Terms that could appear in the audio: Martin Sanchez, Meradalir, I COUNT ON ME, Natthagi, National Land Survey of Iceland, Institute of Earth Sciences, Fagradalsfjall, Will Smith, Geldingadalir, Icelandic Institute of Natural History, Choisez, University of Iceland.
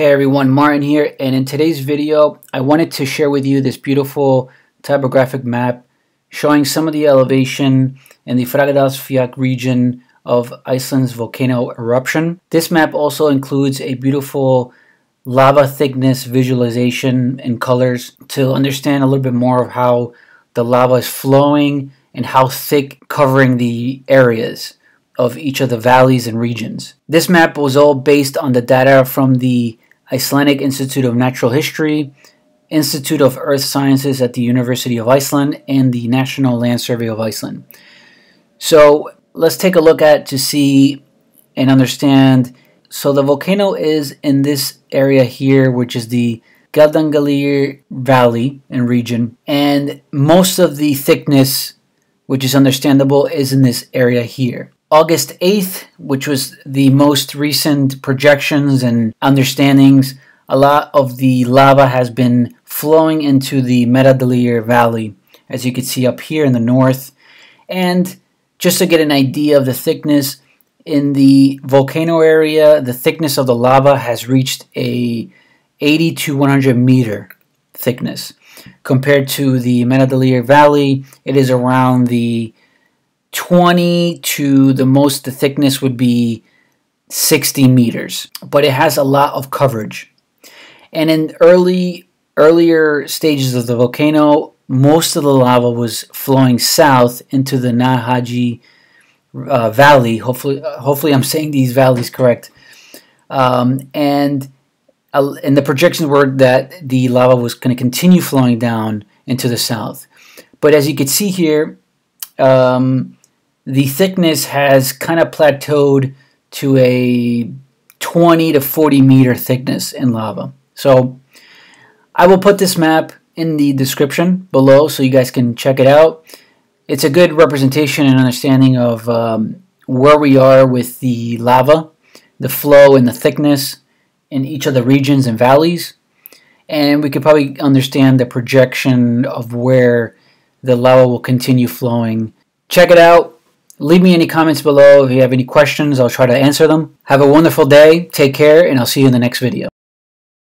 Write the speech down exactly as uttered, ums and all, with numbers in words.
Hey everyone, Martin here, and in today's video I wanted to share with you this beautiful topographic map showing some of the elevation in the Fagradalsfjall region of Iceland's volcano eruption. This map also includes a beautiful lava thickness visualization in colors to understand a little bit more of how the lava is flowing and how thick covering the areas of each of the valleys and regions. This map was all based on the data from the Icelandic Institute of Natural History, Institute of Earth Sciences at the University of Iceland, and the National Land Survey of Iceland. So let's take a look at to see and understand. So the volcano is in this area here, which is the Geldingadalir Valley and region, and most of the thickness, which is understandable, is in this area here. August eighth, which was the most recent projections and understandings, a lot of the lava has been flowing into the Meradalir Valley, as you can see up here in the north. And just to get an idea of the thickness, in the volcano area, the thickness of the lava has reached a eighty to one hundred meter thickness. Compared to the Meradalir Valley, it is around the twenty to the most, the thickness would be sixty meters, but it has a lot of coverage. And in early earlier stages of the volcano, most of the lava was flowing south into the Natthagi uh, valley. Hopefully, uh, hopefully I'm saying these valleys correct. Um, and uh, and the projections were that the lava was going to continue flowing down into the south. But as you can see here, um, the thickness has kind of plateaued to a twenty to forty meter thickness in lava. So I will put this map in the description below so you guys can check it out. It's a good representation and understanding of um, where we are with the lava, the flow and the thickness in each of the regions and valleys. And we could probably understand the projection of where the lava will continue flowing. Check it out. Leave me any comments below. If you have any questions, I'll try to answer them. Have a wonderful day. Take care, and I'll see you in the next video.